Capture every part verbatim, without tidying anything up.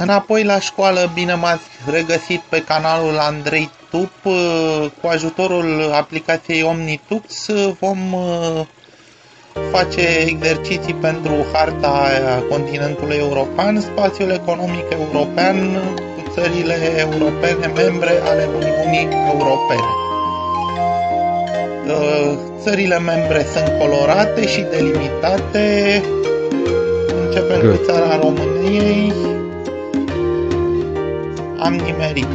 Înapoi la școală, bine m-ați regăsit pe canalul Andrei Tup. Cu ajutorul aplicației Omnitux vom face exerciții pentru harta continentului european, spațiul economic european, cu țările europene, membre ale Uniunii Europene. Țările membre sunt colorate și delimitate. Începem Good. cu țara României. Am nimerit.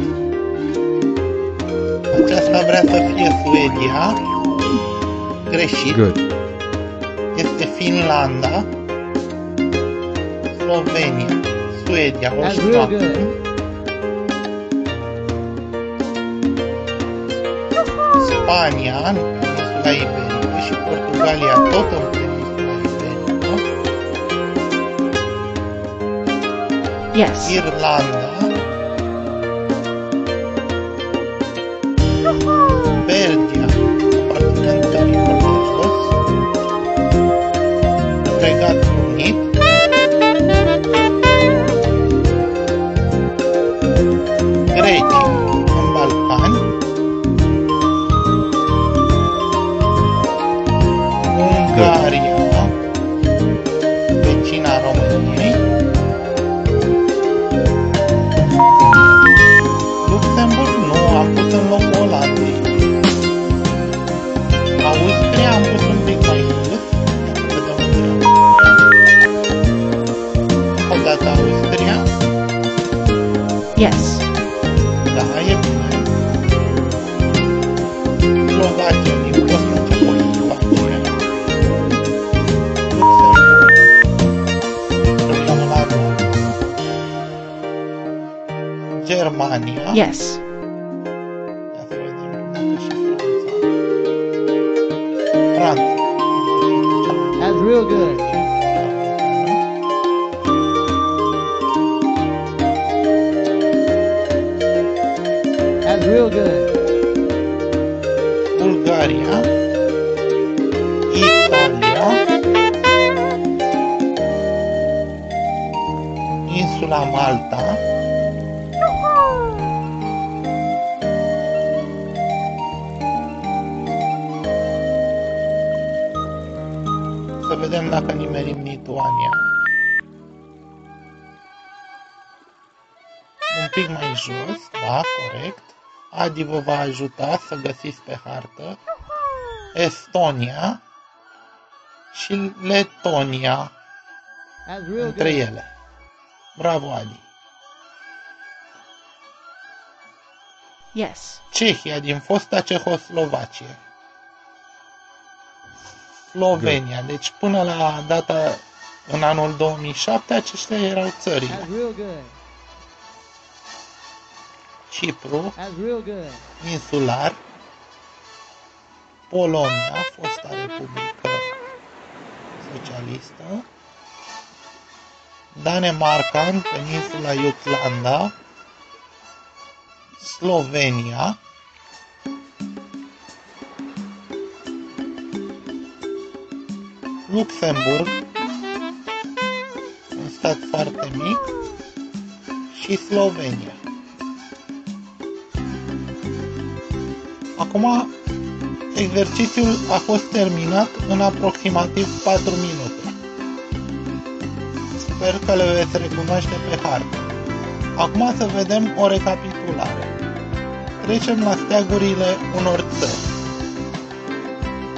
Aceasta vrea să fie Suedia. Greșit. Good. Este Finlanda, Slovenia, Suedia, o școală. Spania, peninsula iberică, și Portugalia, tot în peninsula iberică. Yes. Irlanda, Belgia, partenentul Iorgos, Regatul Unit, Grecia, în Balcani, Bulgaria, vecina României, Luxemburg, nu, am pus în locul Olandei. Austria am pus un pic mai sus. O dată Austria. Yes. Da, e bine. Slovacia, din Bosnia, Cepoia, Germania. Yes. Bulgaria, Italia, insula Malta, să vedem dacă nimerim Lituania. Un pic mai jos, da, corect. Adi vă va ajuta să găsiți pe hartă Estonia și Letonia între ele. Bravo, Adi! Yes. Cehia, din fosta Cehoslovacie. Slovenia. Deci până la data în anul două mii șapte aceștia erau țările. Cipru, insular, Polonia, fosta Republică Socialistă, Danemarca, peninsula Jutlanda, Slovenia, Luxemburg, un stat foarte mic, și Slovenia. Acum, exercițiul a fost terminat în aproximativ patru minute. Sper că le veți recunoaște pe hartă. Acum să vedem o recapitulare. Trecem la steagurile unor țări.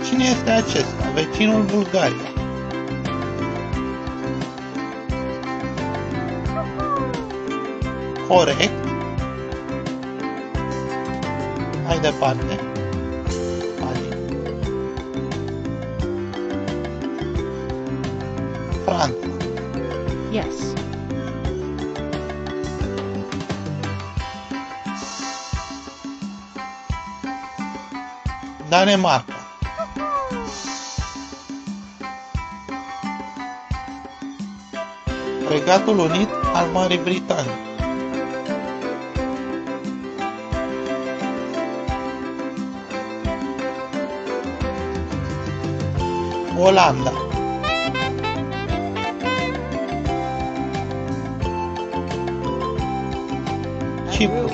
Cine este acesta? Vecinul Bulgaria. Corect. Mai departe. Adi. Franța. Yes. Danemarca. Regatul Unit al Marii Britanii. Olanda, Cipru.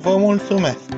Vă mulțumesc!